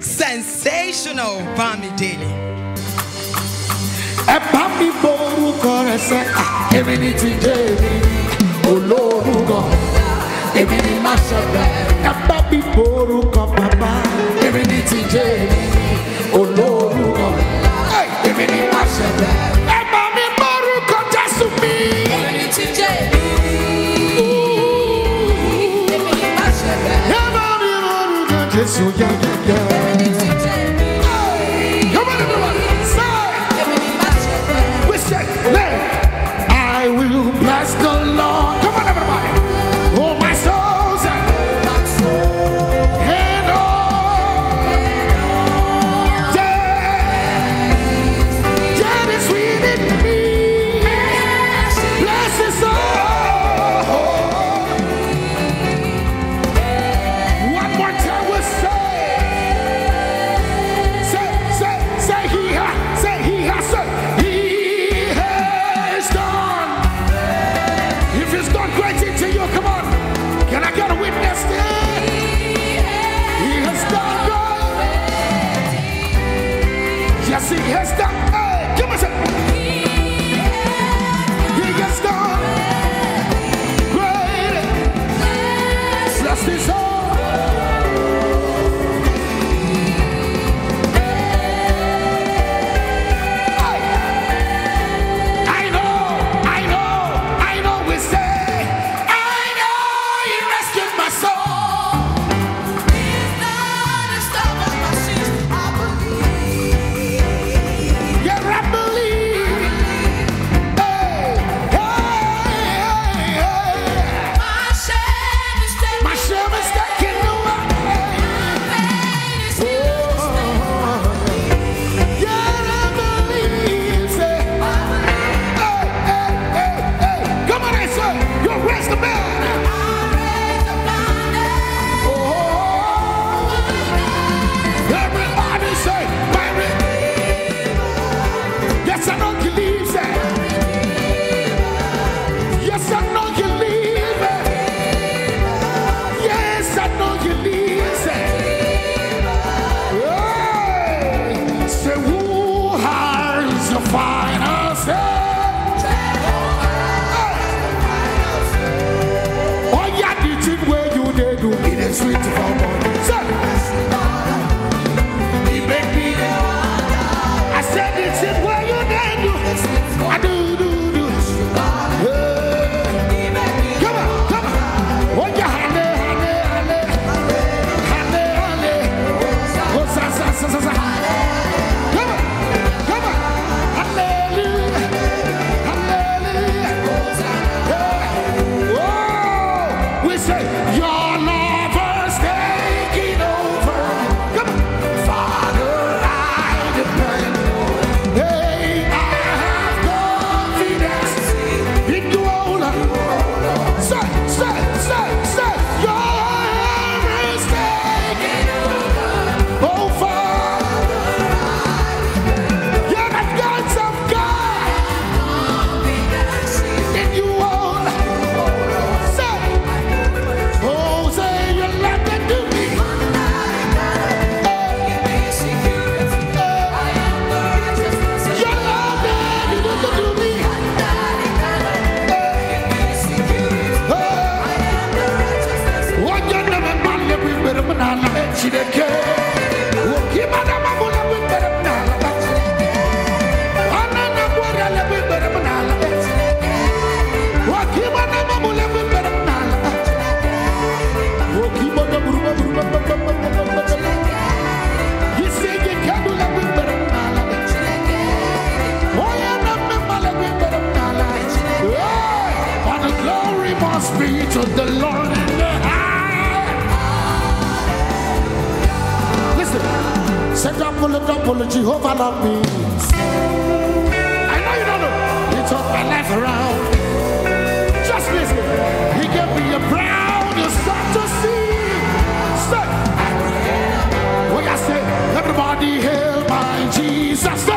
Sensational Bamidele. I will bless the Lord. Come on, everybody. Oh, my soul's and all that is within me. Bless His soul. One more time we'll say He has, say He has, say. He has done. Hey, give us a. He has done. Great. Bless His soul. I know. We say, I know He rescued my soul. He's not a stop on my shoes. I believe. Spirit of the Lord in the high. Listen, set up full of double Jehovah love me. I know you don't know. He turned my life around. Just listen. He gave me a brown, you start to see. Say, what I say, everybody hail my Jesus. Say,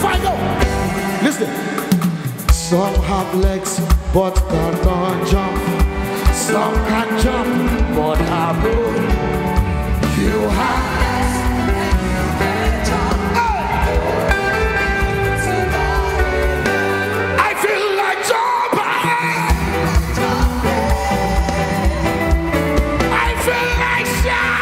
final. Listen. Some have legs but cannot jump. Some can jump but are broke. You have legs and you can jump. Oh. I feel like jumping. I feel like shouting.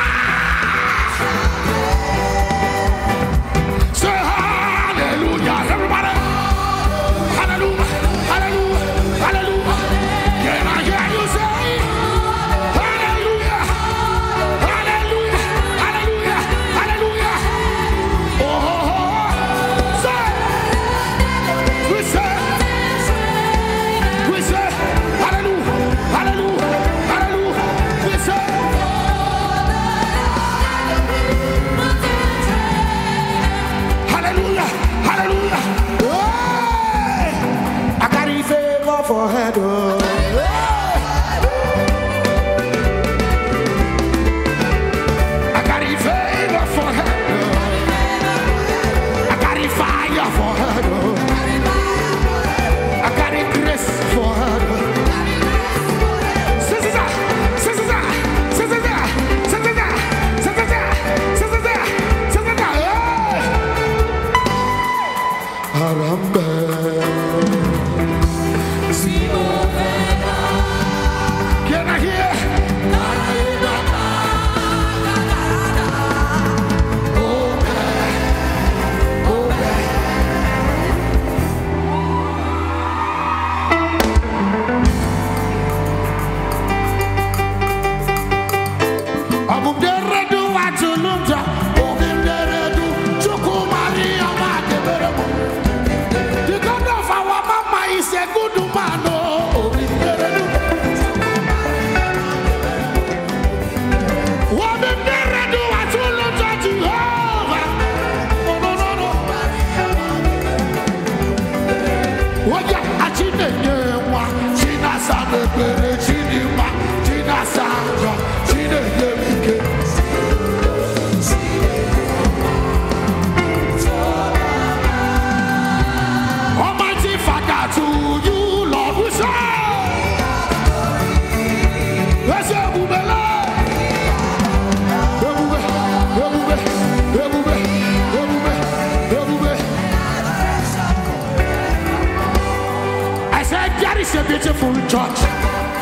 Beautiful church,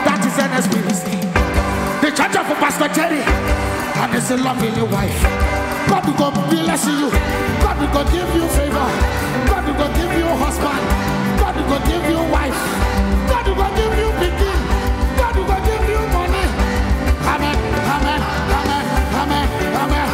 that is an experience. The church of Pastor Jerry and his lovely wife. God will go bless you. God will go give you favor. God will go give you husband. God will go give you wife. God will go give you begin. God will go give you money. Amen, amen, amen, amen, amen.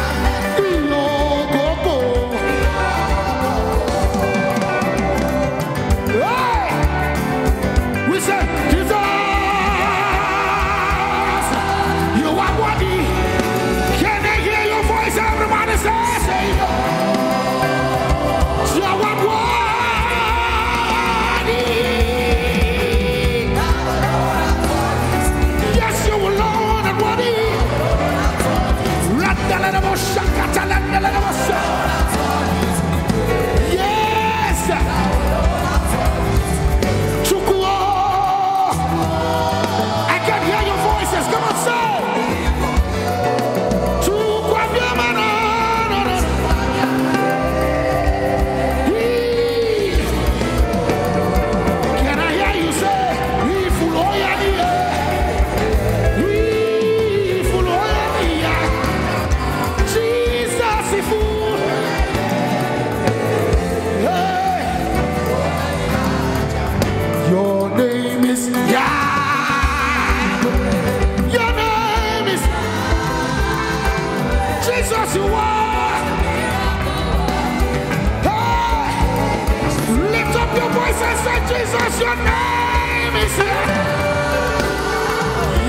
Jesus, your name is here.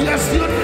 Yes, your name.